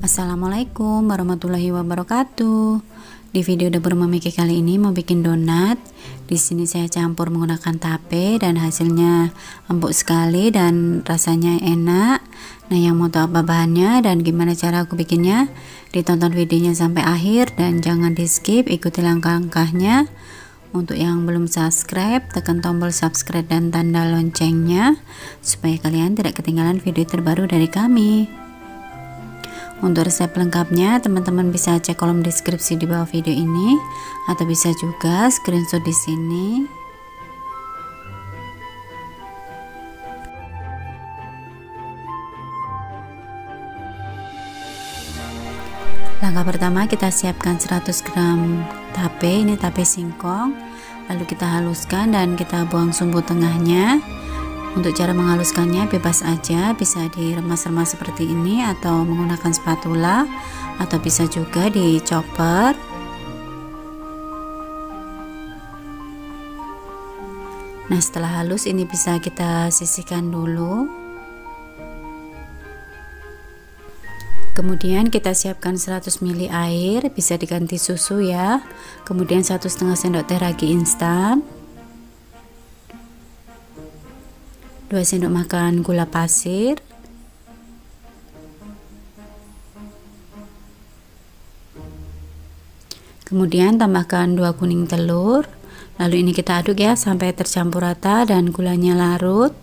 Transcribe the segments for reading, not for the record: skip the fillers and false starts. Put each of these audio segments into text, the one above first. Assalamualaikum warahmatullahi wabarakatuh. Di video dapur Mamike kali ini mau bikin donat. Di sini saya campur menggunakan tape dan hasilnya empuk sekali dan rasanya enak. Nah, yang mau tahu apa bahannya dan gimana cara aku bikinnya, ditonton videonya sampai akhir dan jangan di skip, ikuti langkah-langkahnya. Untuk yang belum subscribe, tekan tombol subscribe dan tanda loncengnya supaya kalian tidak ketinggalan video terbaru dari kami. Untuk resep lengkapnya, teman-teman bisa cek kolom deskripsi di bawah video ini, atau bisa juga screenshot di sini. Langkah pertama, kita siapkan 100 gram tape, ini tape singkong. Lalu kita haluskan dan kita buang sumbu tengahnya. Untuk cara menghaluskannya bebas aja, bisa diremas-remas seperti ini atau menggunakan spatula, atau bisa juga di chopper. Nah, setelah halus ini bisa kita sisihkan dulu. Kemudian kita siapkan 100 ml air, bisa diganti susu ya. Kemudian 1,5 sendok teh ragi instan, 2 sendok makan gula pasir, kemudian tambahkan 2 kuning telur. Lalu ini kita aduk ya sampai tercampur rata dan gulanya larut.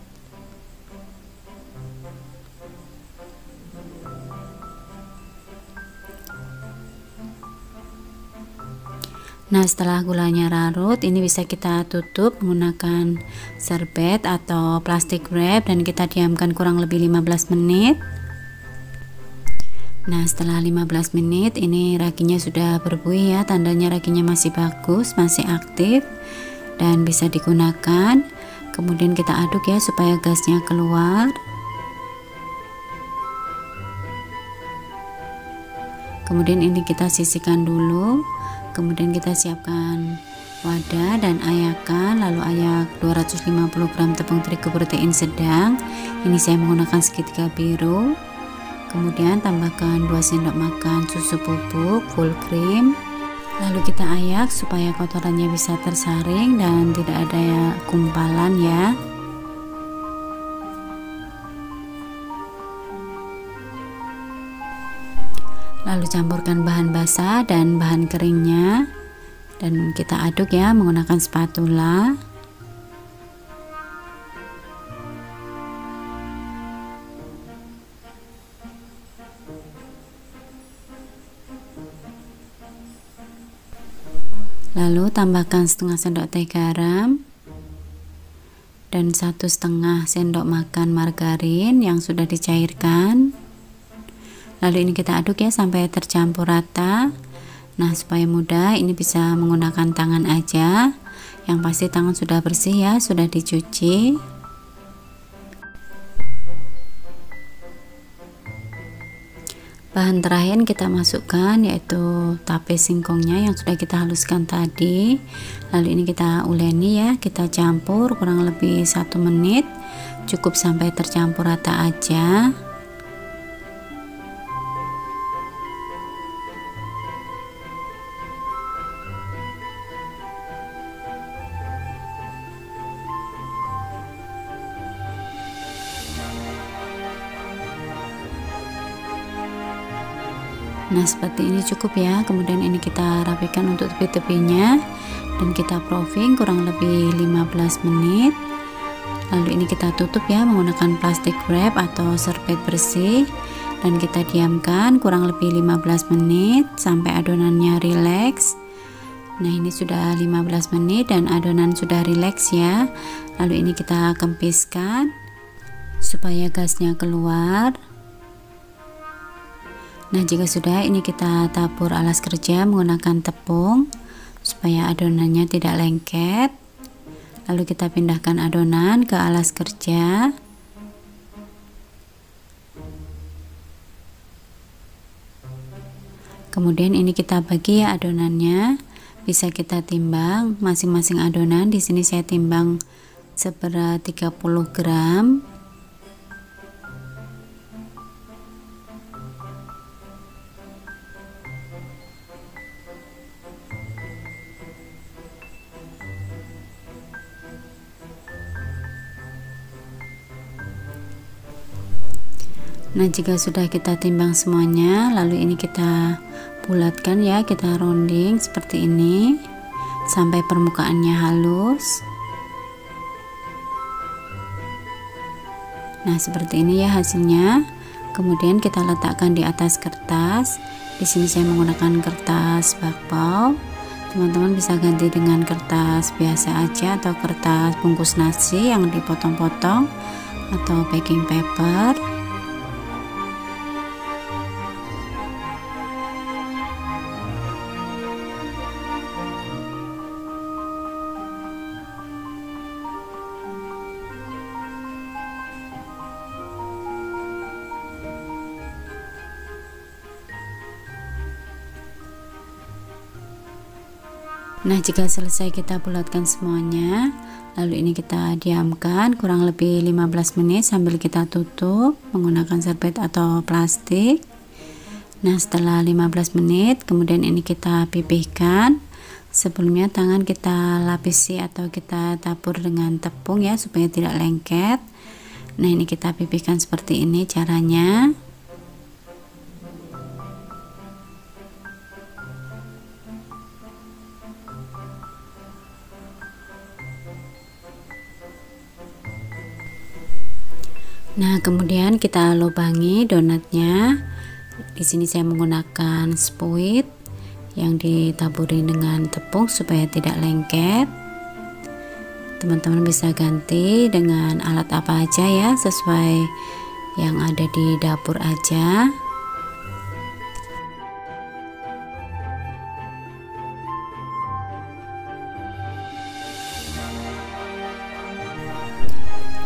Nah, setelah gulanya larut, ini bisa kita tutup menggunakan serbet atau plastik wrap dan kita diamkan kurang lebih 15 menit. Nah, setelah 15 menit ini raginya sudah berbuih ya, tandanya raginya masih bagus, masih aktif dan bisa digunakan. Kemudian kita aduk ya supaya gasnya keluar. Kemudian ini kita sisihkan dulu. Kemudian kita siapkan wadah dan ayakan, lalu ayak 250 gram tepung terigu protein sedang, ini saya menggunakan segitiga biru. Kemudian tambahkan 2 sendok makan susu bubuk full cream, lalu kita ayak supaya kotorannya bisa tersaring dan tidak ada gumpalan ya. Lalu campurkan bahan basah dan bahan keringnya dan kita aduk ya menggunakan spatula. Lalu tambahkan 1/2 sendok teh garam dan 1/2 sendok makan margarin yang sudah dicairkan. Lalu ini kita aduk ya sampai tercampur rata. Nah, supaya mudah ini bisa menggunakan tangan aja. Yang pasti tangan sudah bersih ya, sudah dicuci. Bahan terakhir kita masukkan yaitu tape singkongnya yang sudah kita haluskan tadi. Lalu ini kita uleni ya, kita campur kurang lebih 1 menit. Cukup sampai tercampur rata aja. Nah, seperti ini cukup ya. Kemudian ini kita rapikan untuk tepi-tepinya dan kita proving kurang lebih 15 menit. Lalu ini kita tutup ya menggunakan plastik wrap atau serbet bersih dan kita diamkan kurang lebih 15 menit sampai adonannya rileks. Nah, ini sudah 15 menit dan adonan sudah rileks ya. Lalu ini kita kempiskan supaya gasnya keluar. Nah, jika sudah ini kita tabur alas kerja menggunakan tepung supaya adonannya tidak lengket. Lalu kita pindahkan adonan ke alas kerja. Kemudian ini kita bagi ya adonannya, bisa kita timbang masing-masing adonan. Di sini saya timbang seberat 30 gram. Nah, jika sudah kita timbang semuanya, lalu ini kita bulatkan ya, kita ronding seperti ini sampai permukaannya halus. Nah, seperti ini ya hasilnya. Kemudian kita letakkan di atas kertas. Di sini saya menggunakan kertas bakpao. Teman-teman bisa ganti dengan kertas biasa aja atau kertas bungkus nasi yang dipotong-potong atau baking paper. Nah, jika selesai kita bulatkan semuanya, lalu ini kita diamkan kurang lebih 15 menit sambil kita tutup menggunakan serbet atau plastik. Nah, setelah 15 menit kemudian ini kita pipihkan. Sebelumnya tangan kita lapisi atau kita tabur dengan tepung ya supaya tidak lengket. Nah, ini kita pipihkan seperti ini caranya. Nah, kemudian kita lubangi donatnya. Di sini saya menggunakan spuit yang ditaburi dengan tepung supaya tidak lengket. Teman-teman bisa ganti dengan alat apa aja ya, sesuai yang ada di dapur aja.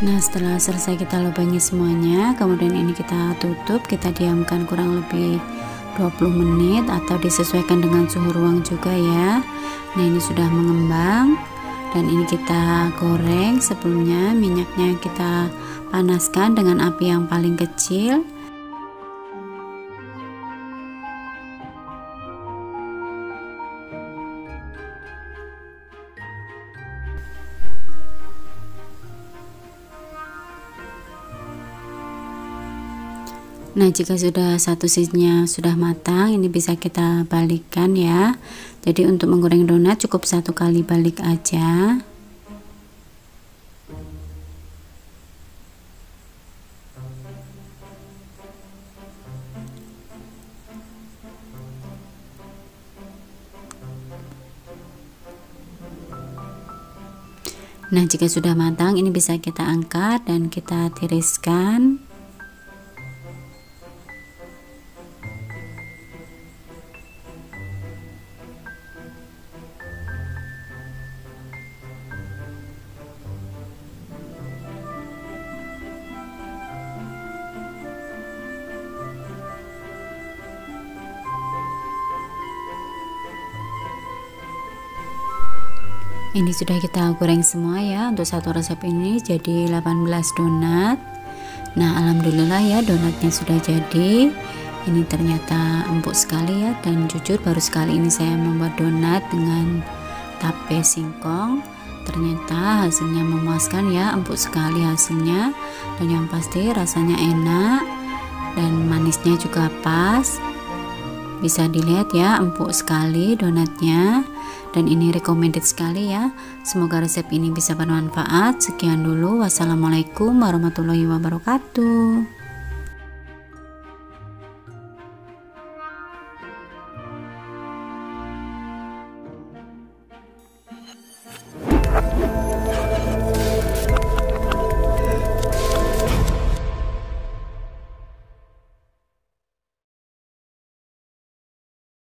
Nah, setelah selesai kita lubangi semuanya, kemudian ini kita tutup, kita diamkan kurang lebih 20 menit atau disesuaikan dengan suhu ruang juga ya. Nah, ini sudah mengembang dan ini kita goreng. Sebelumnya minyaknya kita panaskan dengan api yang paling kecil. Nah, jika sudah satu sisinya sudah matang, ini bisa kita balikkan ya. Jadi untuk menggoreng donat cukup satu kali balik aja. Nah, jika sudah matang, ini bisa kita angkat dan kita tiriskan. Ini sudah kita goreng semua ya untuk satu resep ini, jadi 18 donat. Nah, alhamdulillah ya donatnya sudah jadi. Ini ternyata empuk sekali ya, dan jujur baru sekali ini saya membuat donat dengan tape singkong. Ternyata hasilnya memuaskan ya, empuk sekali hasilnya, dan yang pasti rasanya enak dan manisnya juga pas. Bisa dilihat ya, empuk sekali donatnya, dan ini recommended sekali ya. Semoga resep ini bisa bermanfaat. Sekian dulu, wassalamualaikum warahmatullahi wabarakatuh.